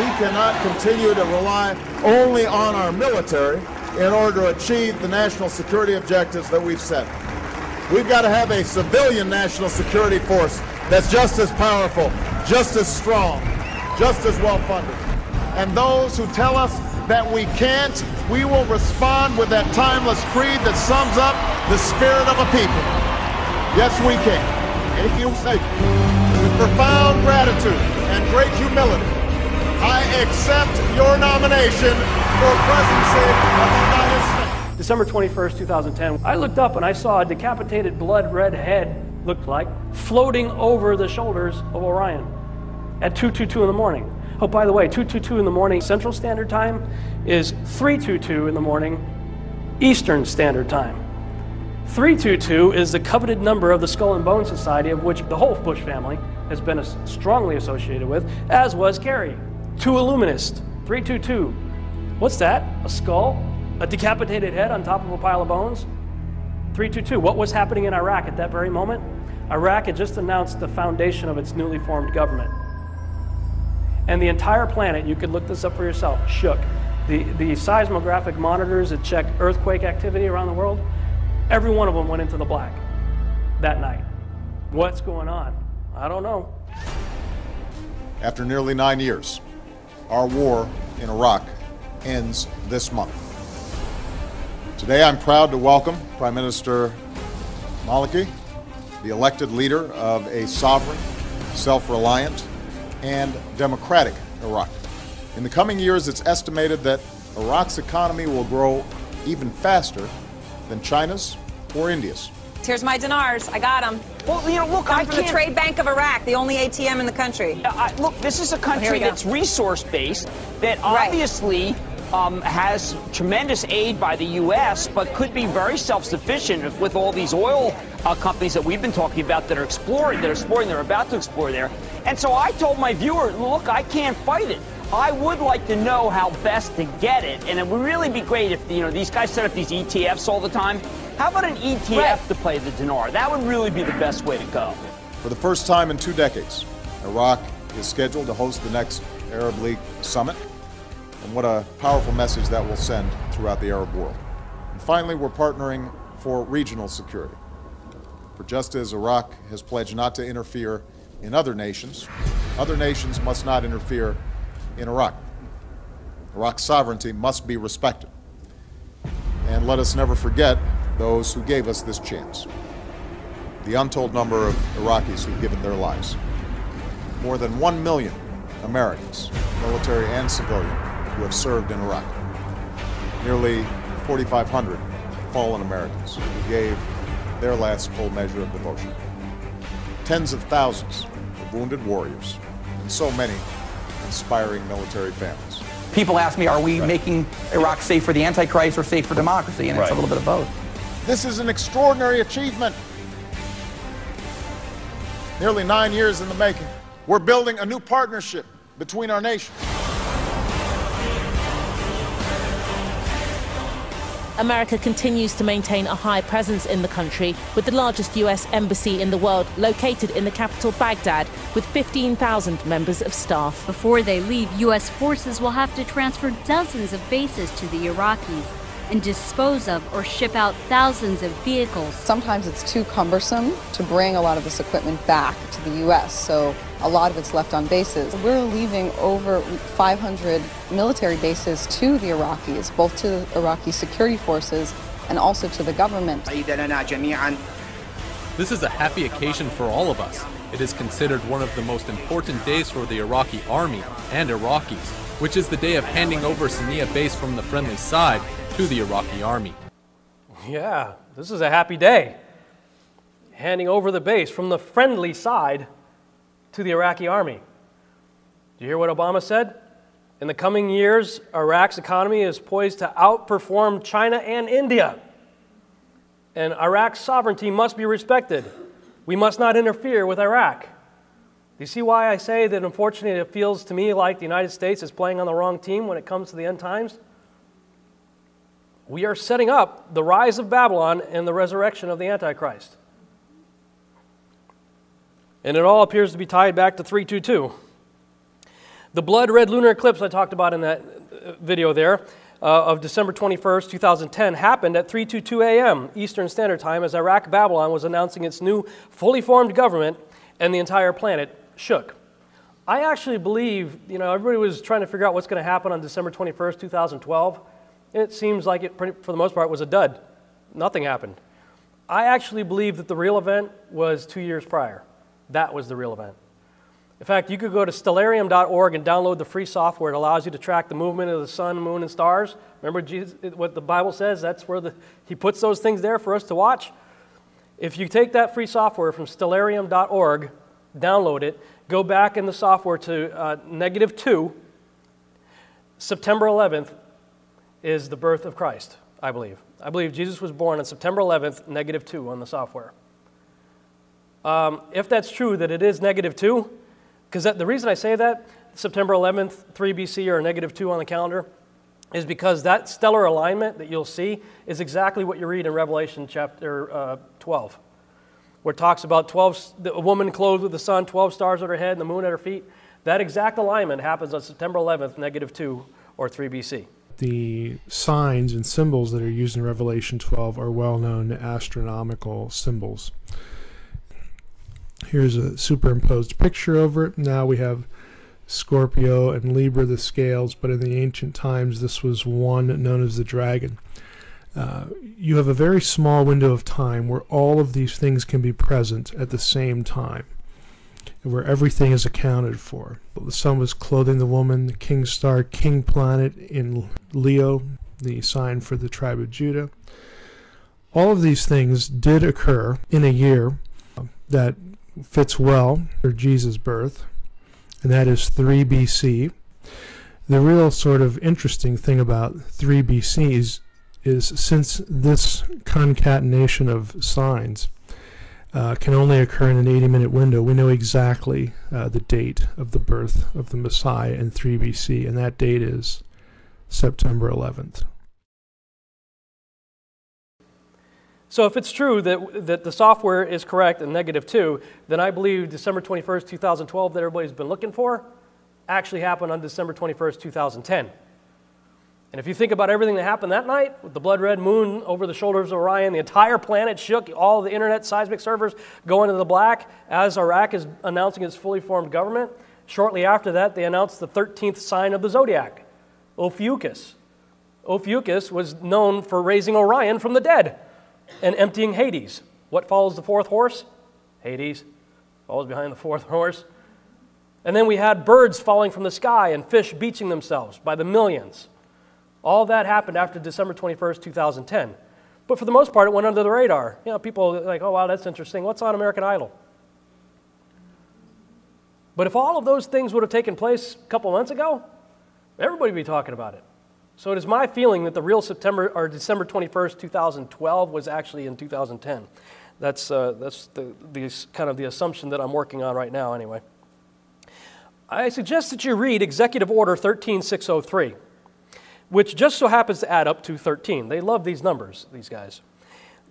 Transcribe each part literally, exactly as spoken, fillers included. We cannot continue to rely only on our military in order to achieve the national security objectives that we've set. We've got to have a civilian national security force that's just as powerful, just as strong, just as well-funded. And those who tell us that we can't, we will respond with that timeless creed that sums up the spirit of a people. Yes, we can. If you say, with profound gratitude and great humility, I accept your nomination for presidency of the United States. December twenty-first, two thousand ten, I looked up and I saw a decapitated blood-red head, looked like, floating over the shoulders of Orion at two two two in the morning. Oh, by the way, two two two in the morning Central Standard Time is three two two in the morning Eastern Standard Time. three two two is the coveted number of the Skull and Bones Society, of which the whole Bush family has been strongly associated with, as was Kerry. Two Illuminists, three two two. What's that? A skull? A decapitated head on top of a pile of bones? three two two. What was happening in Iraq at that very moment? Iraq had just announced the foundation of its newly formed government. And the entire planet, you could look this up for yourself, shook. The, the seismographic monitors that check earthquake activity around the world, every one of them went into the black that night. What's going on? I don't know. After nearly nine years, our war in Iraq ends this month. Today, I'm proud to welcome Prime Minister Maliki, the elected leader of a sovereign, self-reliant, and democratic Iraq. In the coming years, it's estimated that Iraq's economy will grow even faster than China's or India's. Here's my dinars. I got them. Well, you know, look, Come I from can't... the Trade Bank of Iraq, the only A T M in the country. Uh, I, look, this is a country oh, that's resource-based, that obviously right. um, has tremendous aid by the U S, but could be very self-sufficient with all these oil uh, companies that we've been talking about that are exploring, that are exploring, they're about to explore there. And so I told my viewer, look, I can't fight it. I would like to know how best to get it, and it would really be great if, you know, these guys set up these E T Fs all the time. How about an E T F right. to play the dinar? That would really be the best way to go. For the first time in two decades, Iraq is scheduled to host the next Arab League summit, and what a powerful message that will send throughout the Arab world. And finally, we're partnering for regional security. For just as Iraq has pledged not to interfere in other nations, other nations must not interfere in Iraq. Iraq's sovereignty must be respected. And let us never forget those who gave us this chance. The untold number of Iraqis who've given their lives. More than one million Americans, military and civilian, who have served in Iraq. Nearly forty-five hundred fallen Americans who gave their last full measure of devotion. Tens of thousands of wounded warriors, and so many inspiring military families. People ask me, are we right. making Iraq safe for the Antichrist or safe for democracy? And right. it's a little bit of both. This is an extraordinary achievement. Nearly nine years in the making. We're building a new partnership between our nations. America continues to maintain a high presence in the country, with the largest U S embassy in the world located in the capital, Baghdad, with fifteen thousand members of staff. Before they leave, U S forces will have to transfer dozens of bases to the Iraqis and dispose of or ship out thousands of vehicles. Sometimes it's too cumbersome to bring a lot of this equipment back to the U S, so a lot of it's left on bases. We're leaving over five hundred military bases to the Iraqis, both to the Iraqi security forces and also to the government. This is a happy occasion for all of us. It is considered one of the most important days for the Iraqi army and Iraqis, which is the day of handing over Saniya base from the friendly side to the Iraqi army. Yeah, this is a happy day. Handing over the base from the friendly side to the Iraqi army. Do you hear what Obama said? In the coming years, Iraq's economy is poised to outperform China and India. And Iraq's sovereignty must be respected. We must not interfere with Iraq. You see why I say that, unfortunately, it feels to me like the United States is playing on the wrong team when it comes to the end times? We are setting up the rise of Babylon and the resurrection of the Antichrist. And it all appears to be tied back to three two two. The blood red lunar eclipse I talked about in that video there uh, of December twenty-first, two thousand ten happened at three twenty-two a m Eastern Standard Time as Iraq Babylon was announcing its new fully formed government and the entire planet shook. I actually believe, you know, everybody was trying to figure out what's going to happen on December twenty-first, two thousand twelve. It seems like it, for the most part, was a dud. Nothing happened. I actually believe that the real event was two years prior. That was the real event. In fact, you could go to Stellarium dot org and download the free software. It allows you to track the movement of the sun, moon, and stars. Remember Jesus, what the Bible says? That's where the, he puts those things there for us to watch. If you take that free software from Stellarium dot org, download it, go back in the software to uh, negative two, September eleventh is the birth of Christ, I believe. I believe Jesus was born on September eleventh, negative two on the software. Um, if that's true, that it is negative two, because the reason I say that, September eleventh, three B C, or negative two on the calendar, is because that stellar alignment that you'll see is exactly what you read in Revelation chapter uh, twelve, where it talks about twelve, a woman clothed with the sun, twelve stars at her head, and the moon at her feet. That exact alignment happens on September eleventh, negative two, or three B C. The signs and symbols that are used in Revelation twelve are well-known astronomical symbols. Here's a superimposed picture over it. Now we have Scorpio and Libra, the scales, but in the ancient times this was one known as the dragon. Uh, you have a very small window of time where all of these things can be present at the same time, where everything is accounted for. The sun was clothing the woman, the king star, king planet in Leo, the sign for the tribe of Judah. All of these things did occur in a year that fits well for Jesus' birth, and that is three B C. The real sort of interesting thing about three B C is, is since this concatenation of signs uh, can only occur in an eighty minute window, we know exactly uh, the date of the birth of the Messiah in three B C, and that date is September eleventh. So if it's true that, that the software is correct and negative two, then I believe December twenty-first, two thousand twelve that everybody's been looking for actually happened on December twenty-first, two thousand ten. And if you think about everything that happened that night, with the blood red moon over the shoulders of Orion, the entire planet shook, all the internet seismic servers go into the black as Iraq is announcing its fully formed government. Shortly after that, they announced the thirteenth sign of the Zodiac, Ophiuchus. Ophiuchus was known for raising Orion from the dead and emptying Hades. What follows the fourth horse? Hades. Follows behind the fourth horse. And then we had birds falling from the sky and fish beaching themselves by the millions. All that happened after December twenty-first, two thousand ten. But for the most part, it went under the radar. You know, people are like, oh, wow, that's interesting. What's on American Idol? But if all of those things would have taken place a couple months ago, everybody would be talking about it. So it is my feeling that the real September or December twenty-first, two thousand twelve was actually in two thousand ten. That's, uh, that's the, the, kind of the assumption that I'm working on right now anyway. I suggest that you read Executive Order one three six oh three, which just so happens to add up to thirteen. They love these numbers, these guys.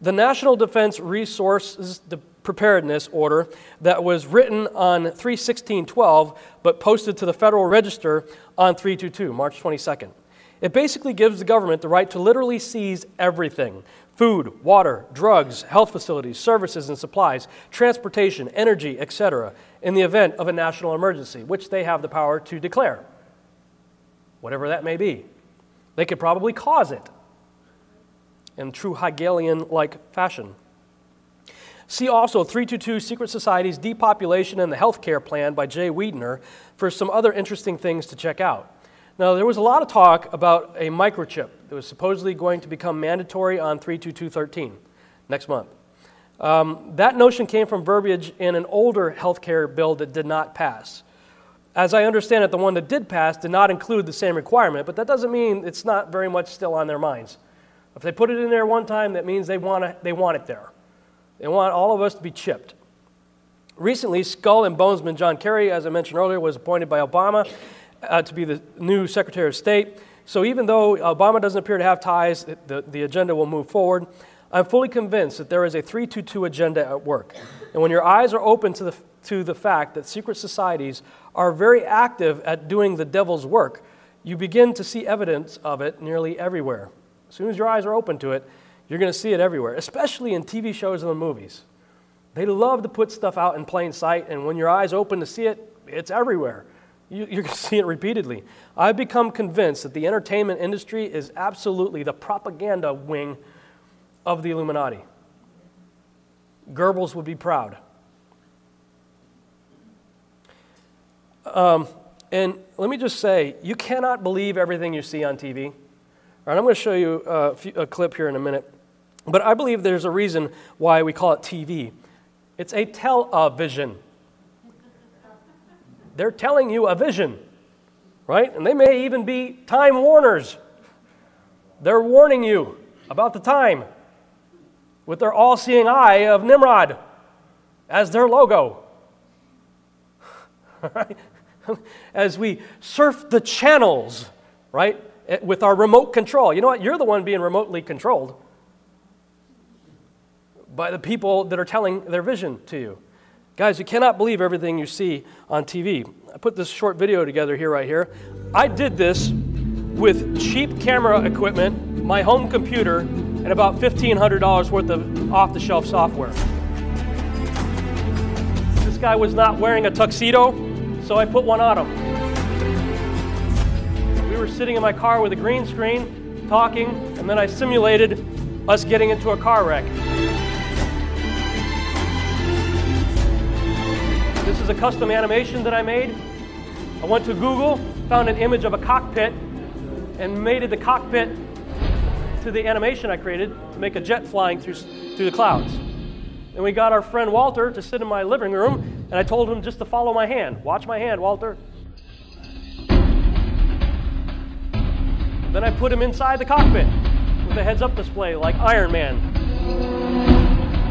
The National Defense Resources Preparedness Order that was written on three sixteen twelve but posted to the Federal Register on three twenty-two, March twenty-second. It basically gives the government the right to literally seize everything: food, water, drugs, health facilities, services and supplies, transportation, energy, et cetera, in the event of a national emergency, which they have the power to declare, whatever that may be. They could probably cause it in true Hegelian-like fashion. See also three twenty-two Secret Society's Depopulation and the Healthcare Plan by Jay Wiedner for some other interesting things to check out. Now, there was a lot of talk about a microchip that was supposedly going to become mandatory on three twenty-two thirteen next month. Um, that notion came from verbiage in an older healthcare bill that did not pass. As I understand it, the one that did pass did not include the same requirement, but that doesn't mean it's not very much still on their minds. If they put it in there one time, that means they want it, they want it there. They want all of us to be chipped. Recently, Skull and Bonesman John Kerry, as I mentioned earlier, was appointed by Obama Uh, to be the new Secretary of State. So even though Obama doesn't appear to have ties, the, the agenda will move forward. I'm fully convinced that there is a three two two agenda at work. And when your eyes are open to the, to the fact that secret societies are very active at doing the devil's work, you begin to see evidence of it nearly everywhere. As soon as your eyes are open to it, you're going to see it everywhere, especially in T V shows and the movies. They love to put stuff out in plain sight, and when your eyes open to see it, it's everywhere. You, you're going to see it repeatedly. I've become convinced that the entertainment industry is absolutely the propaganda wing of the Illuminati. Goebbels would be proud. Um, and let me just say, you cannot believe everything you see on T V. All right, I'm going to show you a, few, a clip here in a minute. But I believe there's a reason why we call it T V. It's a tell-a-vision. They're telling you a vision, right? And they may even be time warners. They're warning you about the time with their all-seeing eye of Nimrod as their logo. Right? As we surf the channels, right, with our remote control. You know what? You're the one being remotely controlled by the people that are telling their vision to you. Guys, you cannot believe everything you see on T V. I put this short video together here, right here. I did this with cheap camera equipment, my home computer, and about fifteen hundred dollars worth of off-the-shelf software. This guy was not wearing a tuxedo, so I put one on him. We were sitting in my car with a green screen, talking, and then I simulated us getting into a car wreck. This is a custom animation that I made. I went to Google, found an image of a cockpit, and mated the cockpit to the animation I created to make a jet flying through, through the clouds. And we got our friend Walter to sit in my living room, and I told him just to follow my hand. Watch my hand, Walter. Then I put him inside the cockpit with a heads-up display like Iron Man.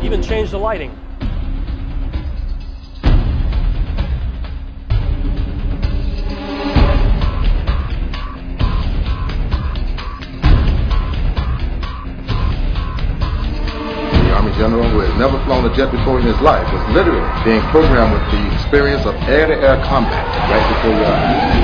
Even changed the lighting. General who has never flown a jet before in his life was literally being programmed with the experience of air-to-air combat right before your eyes.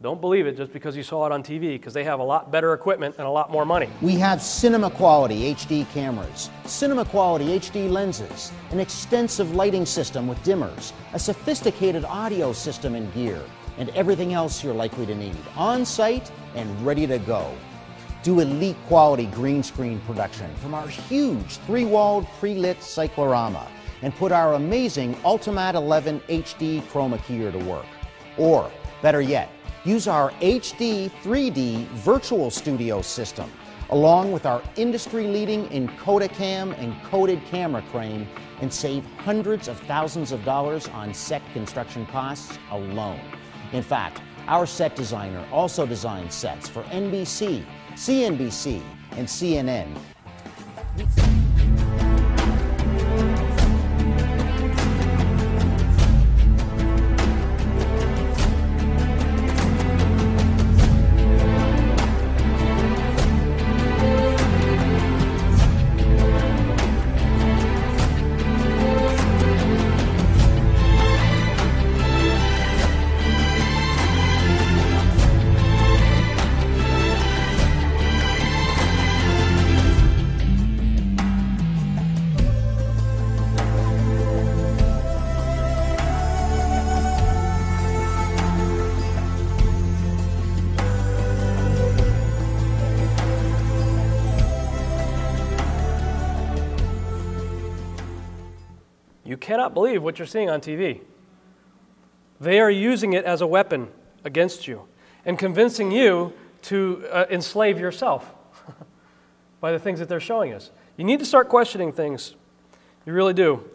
Don't believe it just because you saw it on T V, because they have a lot better equipment and a lot more money. We have cinema quality H D cameras, cinema quality H D lenses, an extensive lighting system with dimmers, a sophisticated audio system and gear, and everything else you're likely to need, on-site and ready to go. Do elite quality green screen production from our huge three-walled pre-lit cyclorama and put our amazing Ultimat eleven H D chroma keyer to work. Or, better yet, use our H D three D virtual studio system along with our industry-leading Encodacam encoded camera crane and save hundreds of thousands of dollars on set construction costs alone. In fact, our set designer also designs sets for N B C, C N B C, and C N N. Cannot believe what you're seeing on T V. They are using it as a weapon against you and convincing you to uh, enslave yourself by the things that they're showing us. You need to start questioning things. You really do.